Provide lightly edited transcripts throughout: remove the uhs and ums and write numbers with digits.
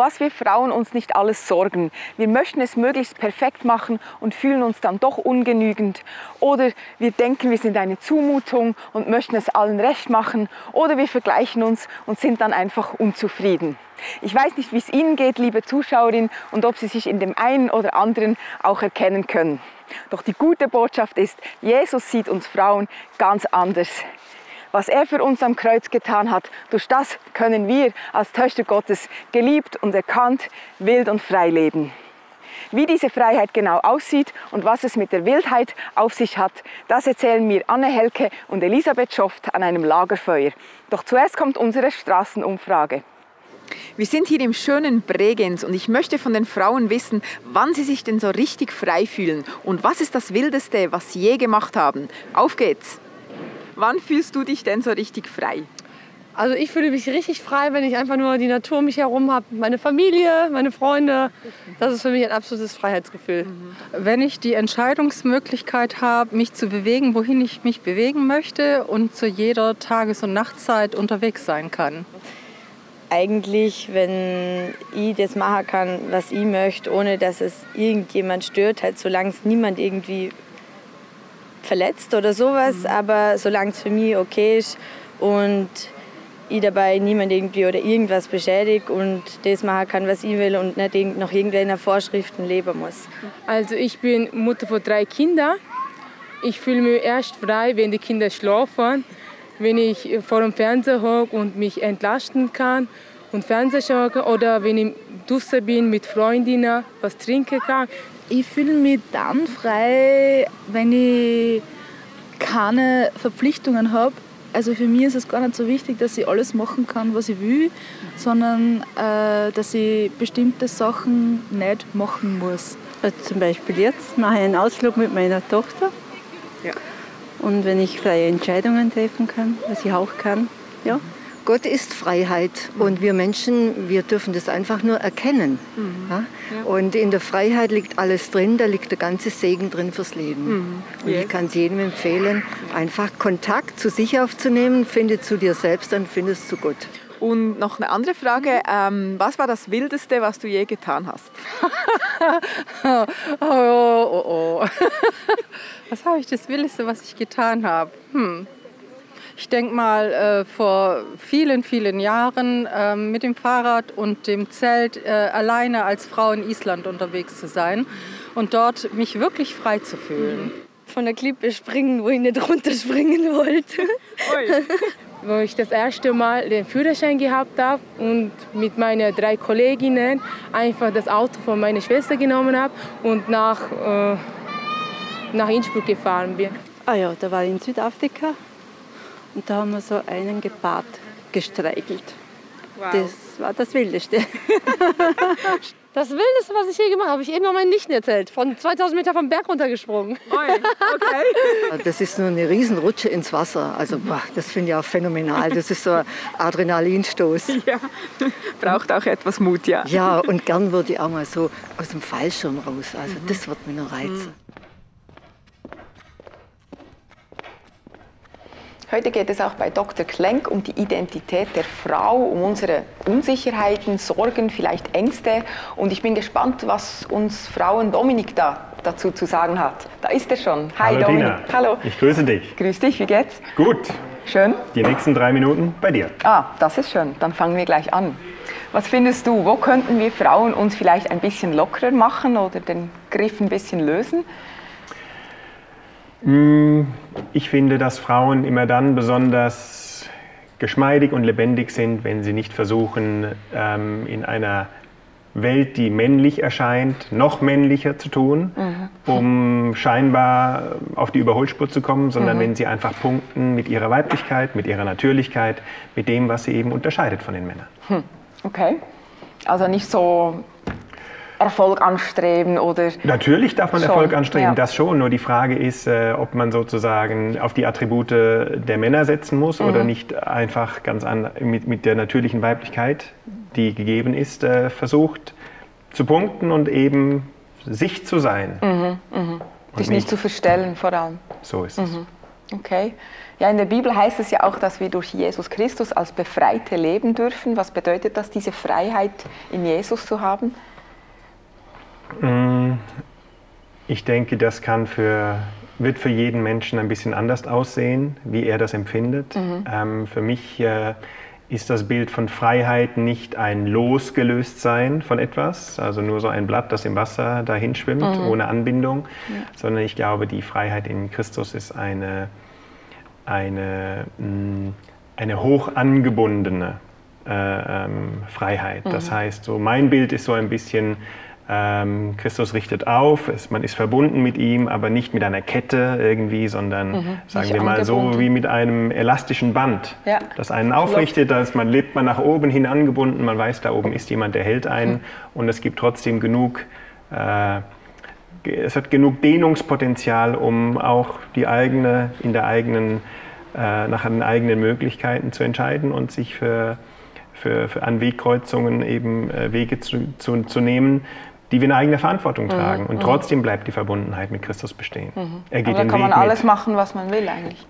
was wir Frauen uns nicht alles sorgen. Wir möchten es möglichst perfekt machen und fühlen uns dann doch ungenügend. Oder wir denken, wir sind eine Zumutung und möchten es allen recht machen. Oder wir vergleichen uns und sind dann einfach unzufrieden. Ich weiß nicht, wie es Ihnen geht, liebe Zuschauerin, und ob Sie sich in dem einen oder anderen auch erkennen können. Doch die gute Botschaft ist, Jesus sieht uns Frauen ganz anders. Was er für uns am Kreuz getan hat, durch das können wir als Töchter Gottes geliebt und erkannt, wild und frei leben. Wie diese Freiheit genau aussieht und was es mit der Wildheit auf sich hat, das erzählen mir Anne Helke und Elisabeth Schoft an einem Lagerfeuer. Doch zuerst kommt unsere Straßenumfrage. Wir sind hier im schönen Bregenz und ich möchte von den Frauen wissen, wann sie sich denn so richtig frei fühlen und was ist das Wildeste, was sie je gemacht haben. Auf geht's! Wann fühlst du dich denn so richtig frei? Also ich fühle mich richtig frei, wenn ich einfach nur die Natur um mich herum habe, meine Familie, meine Freunde. Das ist für mich ein absolutes Freiheitsgefühl. Wenn ich die Entscheidungsmöglichkeit habe, mich zu bewegen, wohin ich mich bewegen möchte und zu jeder Tages- und Nachtzeit unterwegs sein kann. Eigentlich, wenn ich das machen kann, was ich möchte, ohne dass es irgendjemand stört, halt, solange es niemand irgendwie verletzt oder sowas, aber solange es für mich okay ist und ich dabei niemand irgendwie oder irgendwas beschädigt und das machen kann, was ich will und nicht nach irgendwelchen Vorschriften leben muss. Also ich bin Mutter von 3 Kindern. Ich fühle mich erst frei, wenn die Kinder schlafen, wenn ich vor dem Fernseher hocke und mich entlasten kann und Fernseher schaue oder wenn ich draußen bin mit Freundinnen, was trinken kann. Ich fühle mich dann frei, wenn ich keine Verpflichtungen habe. Also für mich ist es gar nicht so wichtig, dass ich alles machen kann, was ich will, sondern dass ich bestimmte Sachen nicht machen muss. Also zum Beispiel jetzt mache ich einen Ausflug mit meiner Tochter. Ja. Und wenn ich freie Entscheidungen treffen kann, was ich auch kann. Ja. Gott ist Freiheit und wir Menschen, wir dürfen das einfach nur erkennen. Ja? Und in der Freiheit liegt alles drin, da liegt der ganze Segen drin fürs Leben. Und ich kann es jedem empfehlen, einfach Kontakt zu sich aufzunehmen, finde zu dir selbst, dann findest du Gott. Und noch eine andere Frage, was war das Wildeste, was du je getan hast? Was habe ich das Wildeste, was ich getan habe? Ich denke mal, vor vielen, vielen Jahren mit dem Fahrrad und dem Zelt alleine als Frau in Island unterwegs zu sein und dort mich wirklich frei zu fühlen. Von der Klippe springen, wo ich nicht runterspringen wollte. Wo ich das erste Mal den Führerschein gehabt habe und mit meinen 3 Kolleginnen einfach das Auto von meiner Schwester genommen habe und nach Innsbruck gefahren bin. Ah ja, da war ich in Südafrika. Und da haben wir so einen Gepard gestreichelt. Wow. Das war das Wildeste. Das Wildeste, was ich je gemacht habe, habe ich eben noch meinen Nichten erzählt. Von 2000 Meter vom Berg runtergesprungen. Okay. Das ist nur eine Riesenrutsche ins Wasser. Also, boah, das finde ich auch phänomenal. Das ist so ein Adrenalinstoß. Ja. Braucht auch etwas Mut, ja. Ja, und gern würde ich auch mal so aus dem Fallschirm raus. Also, das wird mich noch reizen. Heute geht es auch bei Dr. Klenk um die Identität der Frau, um unsere Unsicherheiten, Sorgen, vielleicht Ängste. Und ich bin gespannt, was uns Frauen Dominik dazu zu sagen hat. Da ist er schon. Hi Hallo, Dominik. Dina. Hallo. Ich grüße dich. Grüß dich, wie geht's? Gut. Schön. Die nächsten 3 Minuten bei dir. Ah, das ist schön. Dann fangen wir gleich an. Was findest du, wo könnten wir Frauen uns vielleicht ein bisschen lockerer machen oder den Griff ein bisschen lösen? Ich finde, dass Frauen immer dann besonders geschmeidig und lebendig sind, wenn sie nicht versuchen, in einer Welt, die männlich erscheint, noch männlicher zu tun, um scheinbar auf die Überholspur zu kommen, sondern wenn sie einfach punkten mit ihrer Weiblichkeit, mit ihrer Natürlichkeit, mit dem, was sie eben unterscheidet von den Männern. Okay, also nicht so Erfolg anstreben oder... Natürlich darf man Erfolg anstreben, das schon. Nur die Frage ist, ob man sozusagen auf die Attribute der Männer setzen muss oder nicht einfach ganz mit der natürlichen Weiblichkeit, die gegeben ist, versucht zu punkten und eben sich zu sein. Dich nicht zu verstellen vor allem. So ist es. Okay. Ja, in der Bibel heißt es ja auch, dass wir durch Jesus Christus als Befreite leben dürfen. Was bedeutet das, diese Freiheit in Jesus zu haben? Ich denke, das kann wird für jeden Menschen ein bisschen anders aussehen, wie er das empfindet. Mhm. Für mich ist das Bild von Freiheit nicht ein Losgelöstsein von etwas, also nur so ein Blatt, das im Wasser dahin schwimmt, mhm, ohne Anbindung, ja, sondern ich glaube, die Freiheit in Christus ist eine hoch angebundene Freiheit. Mhm. Das heißt, so mein Bild ist so ein bisschen, Christus richtet auf, man ist verbunden mit ihm, aber nicht mit einer Kette irgendwie, sondern, mhm, sagen wir mal, so wie mit einem elastischen Band, ja, das einen aufrichtet, dass man lebt man nach oben hin angebunden, man weiß, da oben ist jemand, der hält einen, mhm, und es gibt trotzdem genug Dehnungspotenzial, um auch nach den eigenen Möglichkeiten zu entscheiden und sich für an Wegkreuzungen eben Wege zu nehmen, die wir in eigener Verantwortung tragen. Und trotzdem bleibt die Verbundenheit mit Christus bestehen. Mhm. Er geht den Weg mit. Aber kann man alles machen, was man will eigentlich?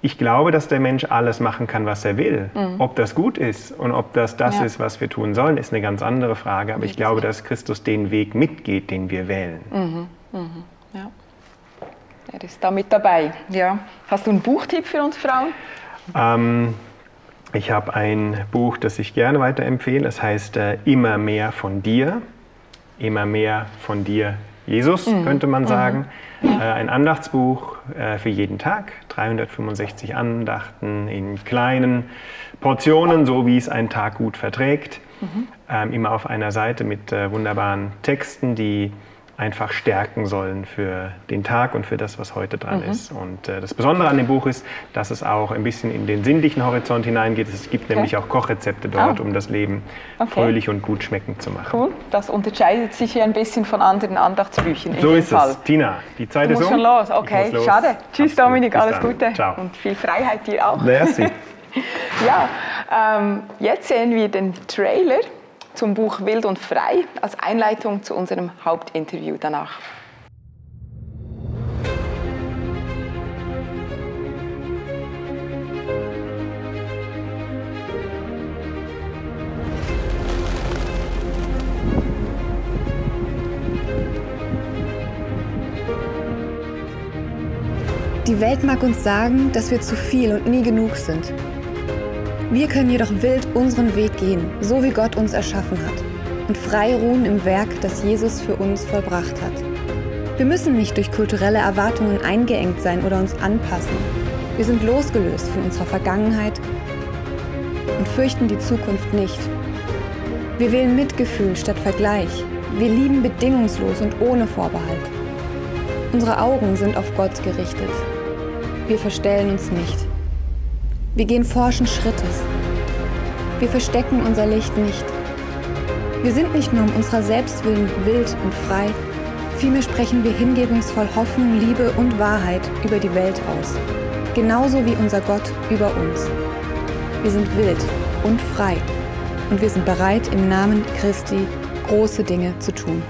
Ich glaube, dass der Mensch alles machen kann, was er will. Mhm. Ob das gut ist und ob das ja ist, was wir tun sollen, ist eine ganz andere Frage. Aber ich glaube, dass Christus den Weg mitgeht, den wir wählen. Mhm. Mhm. Ja. Er ist da mit dabei. Ja. Hast du einen Buchtipp für uns Frauen? Ich habe ein Buch, das ich gerne weiterempfehle. Es heißt Immer mehr von dir. Immer mehr von dir, Jesus, könnte man sagen. Mhm. Ein Andachtsbuch für jeden Tag. 365 Andachten in kleinen Portionen, so wie es ein Tag gut verträgt. Mhm. Immer auf einer Seite mit wunderbaren Texten, die einfach stärken sollen für den Tag und für das, was heute dran ist. Und das Besondere an dem Buch ist, dass es auch ein bisschen in den sinnlichen Horizont hineingeht. Es gibt nämlich auch Kochrezepte dort, um das Leben fröhlich und gut schmeckend zu machen. Cool, das unterscheidet sich hier ein bisschen von anderen Andachtsbüchern. So ist es, Tina. Die Zeit ist um. Du musst schon los, okay, schade. Tschüss Dominik, alles Gute. Ciao. Und viel Freiheit dir auch. Merci. Ja, jetzt sehen wir den Trailer zum Buch Wild und Frei als Einleitung zu unserem Hauptinterview danach. Die Welt mag uns sagen, dass wir zu viel und nie genug sind. Wir können jedoch wild unseren Weg gehen, so wie Gott uns erschaffen hat, und frei ruhen im Werk, das Jesus für uns vollbracht hat. Wir müssen nicht durch kulturelle Erwartungen eingeengt sein oder uns anpassen. Wir sind losgelöst von unserer Vergangenheit und fürchten die Zukunft nicht. Wir wählen Mitgefühl statt Vergleich. Wir lieben bedingungslos und ohne Vorbehalt. Unsere Augen sind auf Gott gerichtet. Wir verstellen uns nicht. Wir gehen forschen Schrittes. Wir verstecken unser Licht nicht. Wir sind nicht nur um unserer selbst willen wild und frei, vielmehr sprechen wir hingebungsvoll Hoffnung, Liebe und Wahrheit über die Welt aus. Genauso wie unser Gott über uns. Wir sind wild und frei und wir sind bereit, im Namen Christi große Dinge zu tun.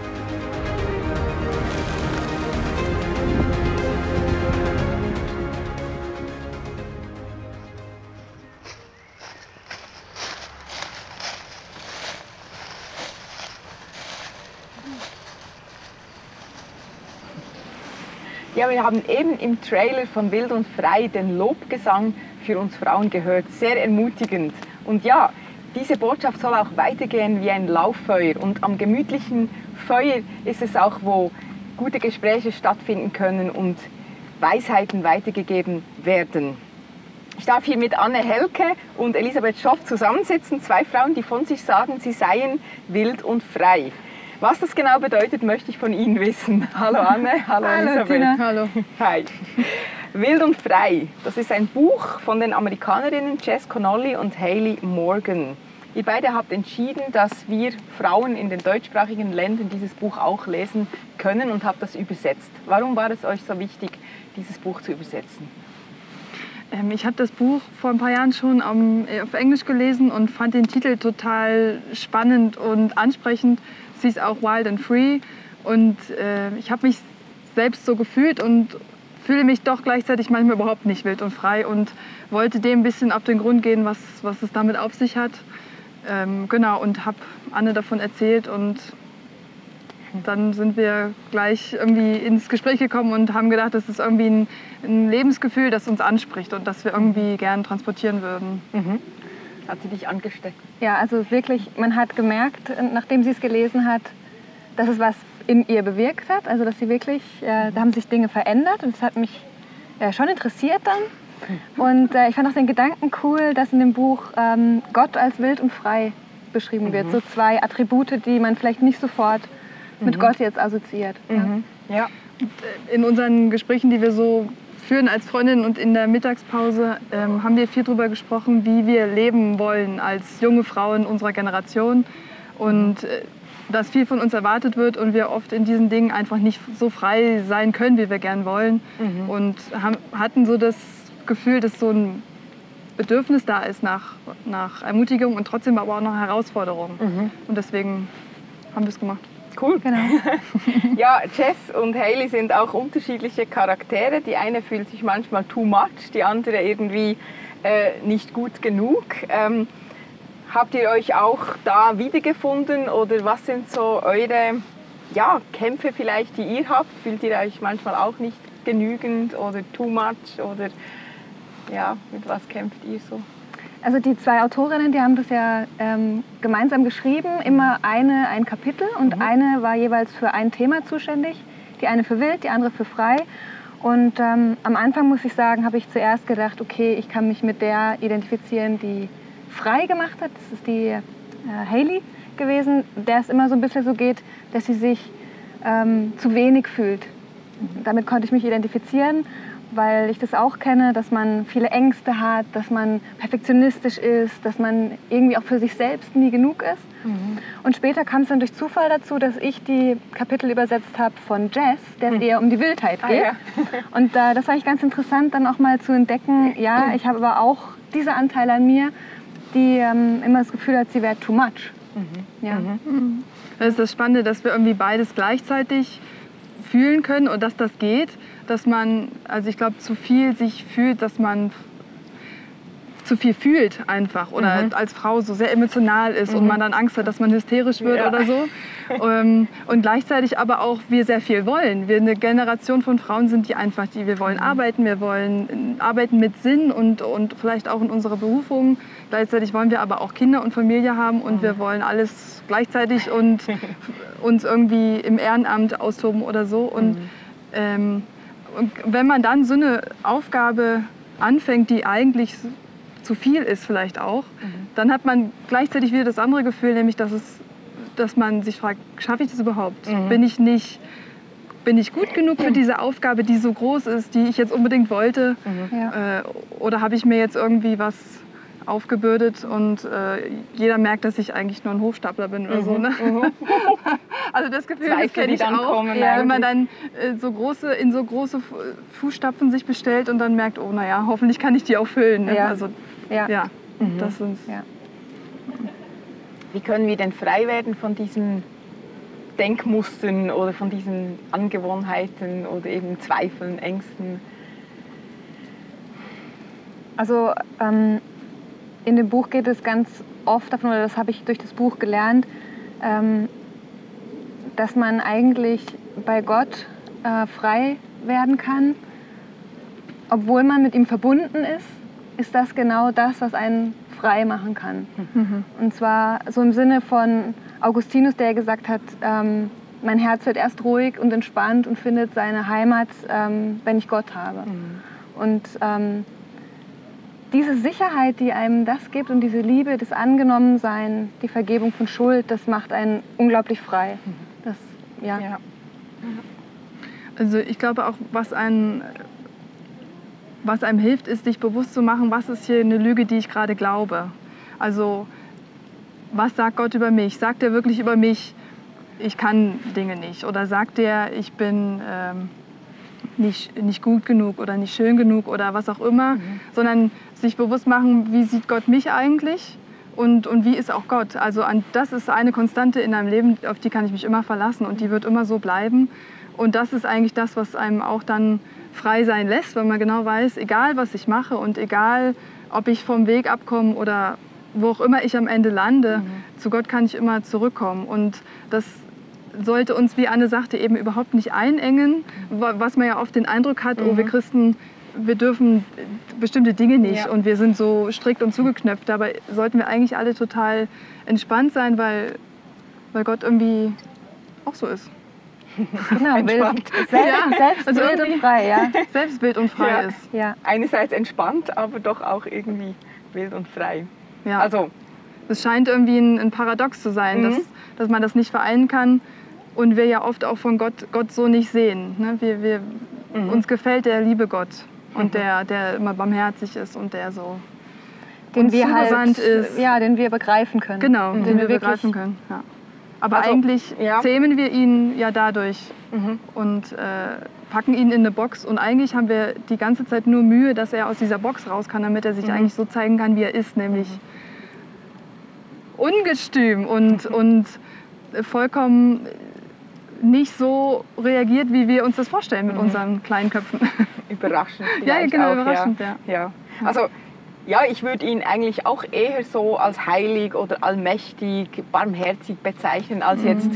Ja, wir haben eben im Trailer von Wild und Frei den Lobgesang für uns Frauen gehört. Sehr ermutigend. Und ja, diese Botschaft soll auch weitergehen wie ein Lauffeuer. Und am gemütlichen Feuer ist es auch, wo gute Gespräche stattfinden können und Weisheiten weitergegeben werden. Ich darf hier mit Anne Helke und Elisabeth Schoft zusammensitzen. Zwei Frauen, die von sich sagen, sie seien wild und frei. Was das genau bedeutet, möchte ich von Ihnen wissen. Hallo Anne, hallo Elisabeth. Tina. Hallo. Hi. Wild und frei, das ist ein Buch von den Amerikanerinnen Jess Connolly und Hayley Morgan. Ihr beide habt entschieden, dass wir Frauen in den deutschsprachigen Ländern dieses Buch auch lesen können und habt das übersetzt. Warum war es euch so wichtig, dieses Buch zu übersetzen? Ich habe das Buch vor ein paar Jahren schon auf Englisch gelesen und fand den Titel total spannend und ansprechend. Sie ist auch Wild and Free und ich habe mich selbst so gefühlt und fühle mich doch gleichzeitig manchmal überhaupt nicht wild und frei und wollte dem ein bisschen auf den Grund gehen, was es damit auf sich hat. Genau, und habe Anne davon erzählt und dann sind wir gleich irgendwie ins Gespräch gekommen und haben gedacht, das ist irgendwie ein Lebensgefühl, das uns anspricht und das wir irgendwie gern transportieren würden. Mhm. Hat sie dich angesteckt? Ja, also wirklich, man hat gemerkt, nachdem sie es gelesen hat, dass es was in ihr bewirkt hat. Also dass sie wirklich, da haben sich Dinge verändert und das hat mich schon interessiert dann. Und ich fand auch den Gedanken cool, dass in dem Buch Gott als wild und frei beschrieben wird. Mhm. So zwei Attribute, die man vielleicht nicht sofort mit Gott jetzt assoziiert. Mhm. Ja. In unseren Gesprächen, die wir so führen als Freundinnen und in der Mittagspause, haben wir viel darüber gesprochen, wie wir leben wollen als junge Frauen unserer Generation und dass viel von uns erwartet wird und wir oft in diesen Dingen einfach nicht so frei sein können, wie wir gern wollen. Mhm. Und hatten so das Gefühl, dass so ein Bedürfnis da ist nach Ermutigung und trotzdem aber auch nach Herausforderung. Mhm. Und deswegen haben wir es gemacht. Cool. Genau. Ja, Jess und Hayley sind auch unterschiedliche Charaktere. Die eine fühlt sich manchmal too much, die andere irgendwie nicht gut genug. Habt ihr euch auch da wiedergefunden oder was sind so eure Kämpfe vielleicht, die ihr habt? Fühlt ihr euch manchmal auch nicht genügend oder too much oder mit was kämpft ihr so? Also die zwei Autorinnen, die haben das ja gemeinsam geschrieben, immer eine ein Kapitel und eine war jeweils für ein Thema zuständig, die eine für wild, die andere für frei. Und am Anfang, muss ich sagen, habe ich zuerst gedacht, okay, ich kann mich mit der identifizieren, die frei gemacht hat. Das ist die Hayley gewesen, der es immer so ein bisschen so geht, dass sie sich zu wenig fühlt. Damit konnte ich mich identifizieren, weil ich das auch kenne, dass man viele Ängste hat, dass man perfektionistisch ist, dass man irgendwie auch für sich selbst nie genug ist. Mhm. Und später kam es dann durch Zufall dazu, dass ich die Kapitel übersetzt habe von Jess, der es eher um die Wildheit geht. Ja. Und das war eigentlich ganz interessant, dann auch mal zu entdecken, ja, ich habe aber auch diese Anteile an mir, die immer das Gefühl hat, sie wäre too much. Mhm. Ja. Mhm. Das ist das Spannende, dass wir irgendwie beides gleichzeitig fühlen können und dass das geht, dass man, also ich glaube, zu viel sich fühlt, dass man zu viel fühlt einfach oder als Frau so sehr emotional ist und man dann Angst hat, dass man hysterisch wird oder so und gleichzeitig aber auch wir sehr viel wollen. Wir eine Generation von Frauen sind, die einfach, wir wollen arbeiten, wir wollen arbeiten mit Sinn und vielleicht auch in unserer Berufung. Gleichzeitig wollen wir aber auch Kinder und Familie haben und wir wollen alles gleichzeitig und uns irgendwie im Ehrenamt austoben oder so. Und wenn man dann so eine Aufgabe anfängt, die eigentlich zu viel ist vielleicht auch, dann hat man gleichzeitig wieder das andere Gefühl, nämlich dass man sich fragt, schaffe ich das überhaupt? Bin ich gut genug für diese Aufgabe, die so groß ist, die ich jetzt unbedingt wollte? Oder habe ich mir jetzt irgendwie was aufgebürdet und jeder merkt, dass ich eigentlich nur ein Hochstapler bin oder so. Ne? Also das Gefühl, das kenne ich auch, wenn man dann in so große Fußstapfen sich bestellt und dann merkt, oh naja, hoffentlich kann ich die auch füllen. Ne? Ja. Also, das ist, Wie können wir denn frei werden von diesen Denkmustern oder von diesen Angewohnheiten oder eben Zweifeln, Ängsten? Also in dem Buch geht es ganz oft davon, oder das habe ich durch das Buch gelernt, dass man eigentlich bei Gott frei werden kann, obwohl man mit ihm verbunden ist, ist das genau das, was einen frei machen kann. Und zwar so im Sinne von Augustinus, der gesagt hat, mein Herz wird erst ruhig und entspannt und findet seine Heimat, wenn ich Gott habe. Und diese Sicherheit, die einem das gibt und diese Liebe, das Angenommensein, die Vergebung von Schuld, das macht einen unglaublich frei. Das, Also ich glaube auch, was einem hilft, ist, sich bewusst zu machen, was ist hier eine Lüge, die ich gerade glaube. Also was sagt Gott über mich? Sagt er wirklich über mich, ich kann Dinge nicht? Oder sagt er, ich bin nicht gut genug oder nicht schön genug oder was auch immer, sondern sich bewusst machen, wie sieht Gott mich eigentlich Und wie ist auch Gott? Also das ist eine Konstante in einem Leben, auf die kann ich mich immer verlassen und die wird immer so bleiben. Und das ist eigentlich das, was einem auch dann frei sein lässt, weil man genau weiß, egal was ich mache und egal, ob ich vom Weg abkomme oder wo auch immer ich am Ende lande, zu Gott kann ich immer zurückkommen. Und das sollte uns, wie Anne sagte, eben überhaupt nicht einengen, was man ja oft den Eindruck hat, oh, wir Christen, wir dürfen bestimmte Dinge nicht und wir sind so strikt und zugeknöpft. Dabei sollten wir eigentlich alle total entspannt sein, weil Gott irgendwie auch so ist. Genau, entspannt. Selbstbild und frei, ja. Selbstbild und frei ist. Ja. Einerseits entspannt, aber doch auch irgendwie wild und frei. Ja. Also, es scheint irgendwie ein Paradox zu sein, dass man das nicht vereinen kann und wir ja oft auch von Gott so nicht sehen. Ne? Uns gefällt der liebe Gott. Und der immer barmherzig ist und der so den wir halt, ist. Ja, den wir begreifen können. Genau, den wir begreifen können. Ja. Aber also, eigentlich zähmen wir ihn ja dadurch und packen ihn in eine Box. Und eigentlich haben wir die ganze Zeit nur Mühe, dass er aus dieser Box raus kann, damit er sich eigentlich so zeigen kann, wie er ist. Nämlich ungestüm und vollkommen nicht so reagiert, wie wir uns das vorstellen mit unseren kleinen Köpfen. Überraschend. Ja, genau, auch, überraschend. Ja. Ja. Ja. Also, ja, ich würde ihn eigentlich auch eher so als heilig oder allmächtig, barmherzig bezeichnen, als jetzt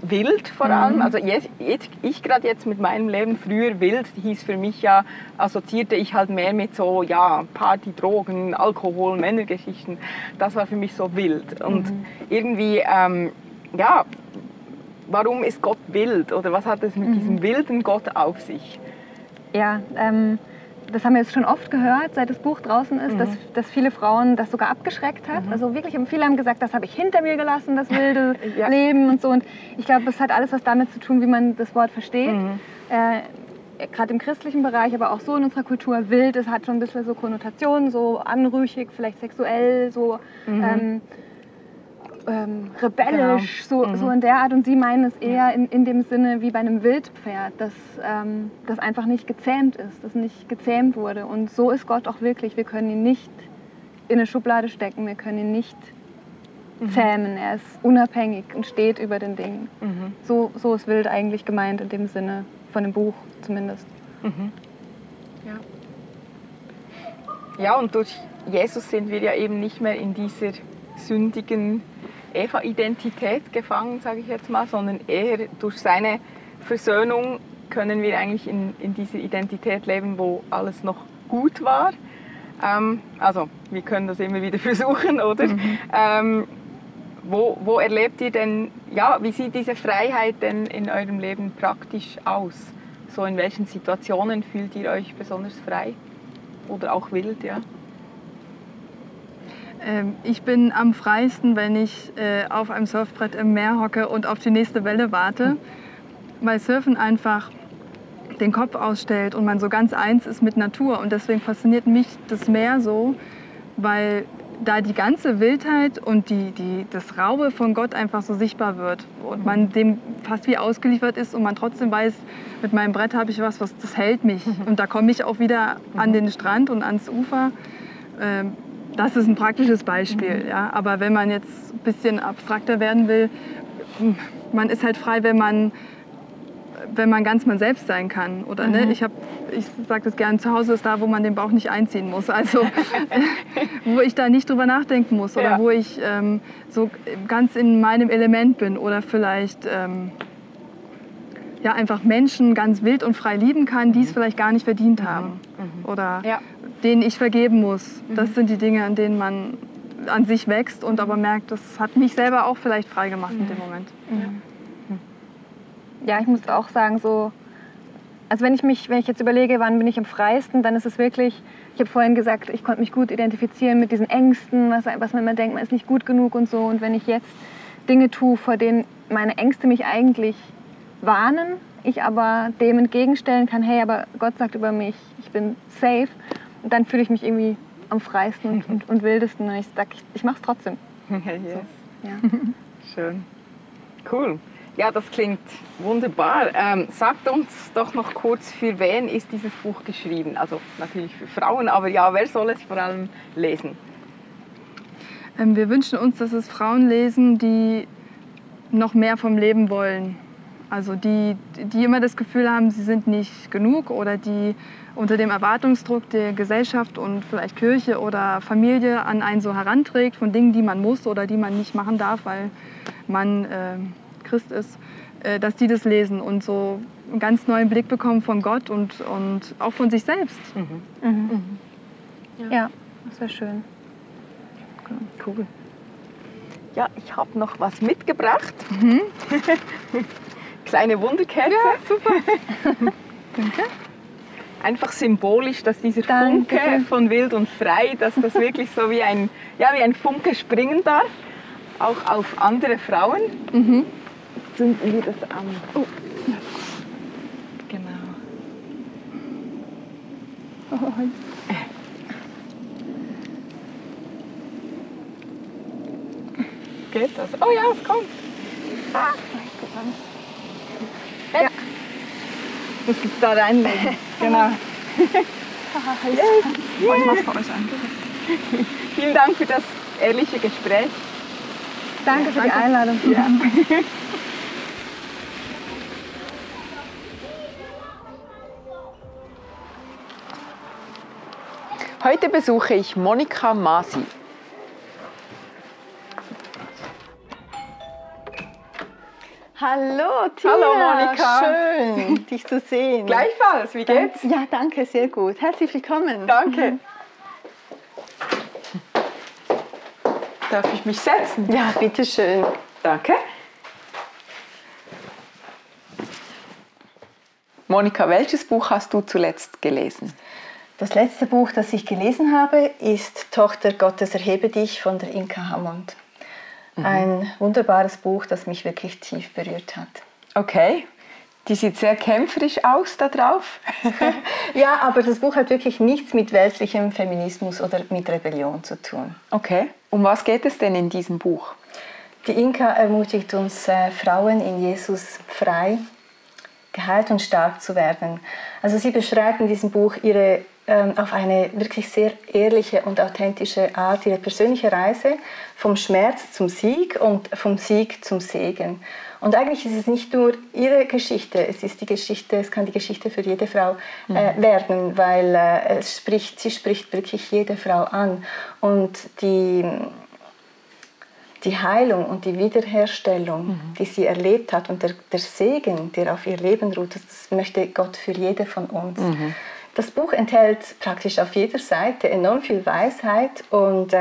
wild vor allem. Also ich gerade jetzt mit meinem Leben, früher wild hieß für mich ja, assoziierte ich halt mehr mit so, ja, Party, Drogen, Alkohol, Männergeschichten. Das war für mich so wild. Und irgendwie, ja, warum ist Gott wild oder was hat es mit diesem wilden Gott auf sich? Ja, das haben wir jetzt schon oft gehört, seit das Buch draußen ist, dass viele Frauen das sogar abgeschreckt hat. Also wirklich, viele haben gesagt, das habe ich hinter mir gelassen, das wilde Leben und so. Und ich glaube, das hat alles was damit zu tun, wie man das Wort versteht. Gerade im christlichen Bereich, aber auch so in unserer Kultur, wild, es hat schon ein bisschen so Konnotationen, so anrüchig, vielleicht sexuell, so rebellisch, so in der Art. Und sie meinen es eher in dem Sinne wie bei einem Wildpferd, dass das einfach nicht gezähmt ist, das nicht gezähmt wurde. Und so ist Gott auch wirklich. Wir können ihn nicht in eine Schublade stecken, wir können ihn nicht zähmen. Er ist unabhängig und steht über den Dingen. So ist wild eigentlich gemeint in dem Sinne, von dem Buch zumindest. Ja. Ja, und durch Jesus sind wir ja eben nicht mehr in dieser sündigen Eva-Identität gefangen, sage ich jetzt mal, sondern eher durch seine Versöhnung können wir eigentlich in dieser Identität leben, wo alles noch gut war. Also wir können das immer wieder versuchen, oder? Wo erlebt ihr denn, ja, wie sieht diese Freiheit denn in eurem Leben praktisch aus? So in welchen Situationen fühlt ihr euch besonders frei oder auch wild, ja? Ich bin am freiesten, wenn ich auf einem Surfbrett im Meer hocke und auf die nächste Welle warte, weil Surfen einfach den Kopf ausstellt und man so ganz eins ist mit Natur. Und deswegen fasziniert mich das Meer so, weil da die ganze Wildheit und das Raue von Gott einfach so sichtbar wird und man dem fast wie ausgeliefert ist und man trotzdem weiß, mit meinem Brett habe ich was, das hält mich. Und da komme ich auch wieder an den Strand und ans Ufer. Das ist ein praktisches Beispiel, ja. Aber wenn man jetzt ein bisschen abstrakter werden will, man ist halt frei, wenn man ganz man selbst sein kann, oder ne? Ich sage das gerne, zu Hause ist da, wo man den Bauch nicht einziehen muss, also wo ich da nicht drüber nachdenken muss oder wo ich so ganz in meinem Element bin oder vielleicht ja, einfach Menschen ganz wild und frei lieben kann, die es vielleicht gar nicht verdient haben oder denen ich vergeben muss. Das sind die Dinge, an denen man an sich wächst und aber merkt, das hat mich selber auch vielleicht frei gemacht in dem Moment. Ja, ich muss auch sagen, so, also wenn ich jetzt überlege, wann bin ich am freiesten, dann ist es wirklich, ich habe vorhin gesagt, ich konnte mich gut identifizieren mit diesen Ängsten, was man immer denkt, man ist nicht gut genug und so. Und wenn ich jetzt Dinge tue, vor denen meine Ängste mich eigentlich warnen, ich aber dem entgegenstellen kann, hey, aber Gott sagt über mich, ich bin safe. Und dann fühle ich mich irgendwie am freiesten und wildesten und ich sage, ich mache es trotzdem. Yes. So, ja. Schön. Cool. Ja, das klingt wunderbar. Sagt uns doch noch kurz, für wen ist dieses Buch geschrieben? Also natürlich für Frauen, aber ja, wer soll es vor allem lesen? Wir wünschen uns, dass es Frauen lesen, die noch mehr vom Leben wollen. Also die immer das Gefühl haben, sie sind nicht genug oder die unter dem Erwartungsdruck der Gesellschaft und vielleicht Kirche oder Familie an einen so heranträgt von Dingen, die man muss oder die man nicht machen darf, weil man Christ ist, dass die das lesen und so einen ganz neuen Blick bekommen von Gott und auch von sich selbst. Mhm. Mhm. Mhm. Ja, das wäre schön. Cool. Ja, ich habe noch was mitgebracht. Mhm. Kleine Wunderkerze. Ja, super. Danke. Einfach symbolisch, dass dieser Danke. Funke von Wild und Frei, dass das wirklich so wie ein Funke springen darf, auch auf andere Frauen. Mhm. Jetzt zünden wir das an. Oh. Genau. Oh. Geht das? Oh ja, es kommt. Ah. Ja. Muss ich da reinlegen. Genau. Yes. Yes. Ich mach's für euch an. Vielen Dank für das ehrliche Gespräch. Danke für die Einladung. Ja. Heute besuche ich Monica Masi. Hallo Tina, hallo Monica. Schön, dich zu sehen. Gleichfalls, wie geht's? Ja, danke, sehr gut. Herzlich willkommen. Danke. Darf ich mich setzen? Ja, bitteschön. Danke. Monica, welches Buch hast du zuletzt gelesen? Das letzte Buch, das ich gelesen habe, ist Tochter Gottes erhebe dich von der Inka Hammond. Ein wunderbares Buch, das mich wirklich tief berührt hat. Okay, die sieht sehr kämpferisch aus da drauf. Ja, aber das Buch hat wirklich nichts mit weltlichem Feminismus oder mit Rebellion zu tun. Okay, um was geht es denn in diesem Buch? Die Inka ermutigt uns, Frauen in Jesus frei, geheilt und stark zu werden. Also sie beschreibt in diesem Buch ihre auf eine wirklich sehr ehrliche und authentische Art ihre persönliche Reise vom Schmerz zum Sieg und vom Sieg zum Segen. Und eigentlich ist es nicht nur ihre Geschichte, es ist die Geschichte, es kann die Geschichte für jede Frau werden, weil sie spricht wirklich jede Frau an. Und die Heilung und die Wiederherstellung, die sie erlebt hat und der Segen, der auf ihr Leben ruht, das möchte Gott für jede von uns. Mhm. Das Buch enthält praktisch auf jeder Seite enorm viel Weisheit und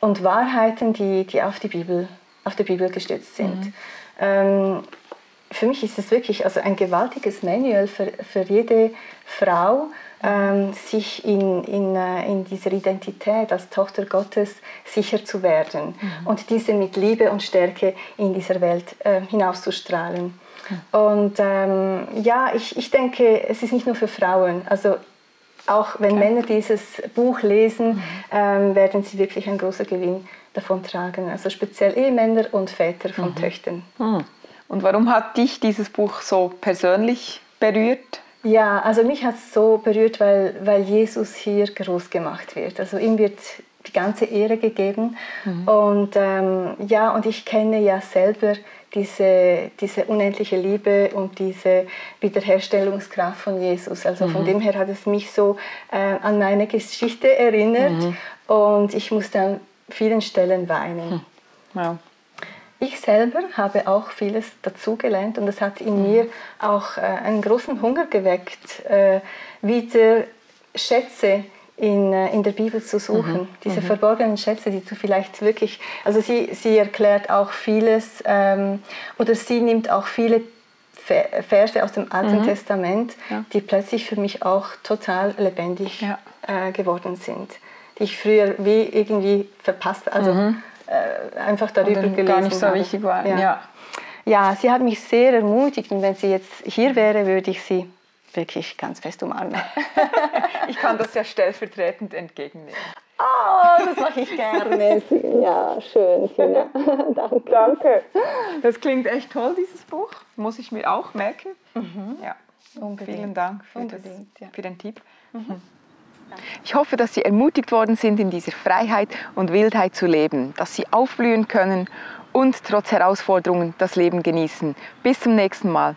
Wahrheiten, die auf der Bibel gestützt sind. Mhm. Für mich ist es wirklich also ein gewaltiges Manual für jede Frau, sich in dieser Identität als Tochter Gottes sicher zu werden und diese mit Liebe und Stärke in dieser Welt hinauszustrahlen. Und ja, ich denke, es ist nicht nur für Frauen. Also auch wenn Männer dieses Buch lesen, werden sie wirklich einen großen Gewinn davon tragen. Also speziell Ehemänner und Väter von Töchtern. Mhm. Und warum hat dich dieses Buch so persönlich berührt? Ja, also mich hat es so berührt, weil Jesus hier groß gemacht wird. Also ihm wird die ganze Ehre gegeben. Mhm. Und ja, und ich kenne ja selber diese unendliche Liebe und diese Wiederherstellungskraft von Jesus. Also von dem her hat es mich so an meine Geschichte erinnert und ich musste an vielen Stellen weinen. Mhm. Wow. Ich selber habe auch vieles dazugelernt und das hat in mir auch einen großen Hunger geweckt, wieder Schätze in der Bibel zu suchen, diese verborgenen Schätze, die du vielleicht wirklich, also sie erklärt auch vieles oder sie nimmt auch viele Verse aus dem Alten Testament, die plötzlich für mich auch total lebendig geworden sind, die ich früher wie irgendwie verpasst, also einfach darüber gelesen gar nicht so wichtig war. Ja. Ja. Ja, sie hat mich sehr ermutigt und wenn sie jetzt hier wäre, würde ich sie wirklich ganz fest umarmen. Ich kann das ja stellvertretend entgegennehmen. Oh, das mache ich gerne. Ja, schön, Tina. Danke. Danke. Das klingt echt toll, dieses Buch. Muss ich mir auch merken. Mhm. Ja. Unbedingt. Vielen Dank für den Tipp. Mhm. Ich hoffe, dass Sie ermutigt worden sind, in dieser Freiheit und Wildheit zu leben, dass Sie aufblühen können und trotz Herausforderungen das Leben genießen. Bis zum nächsten Mal.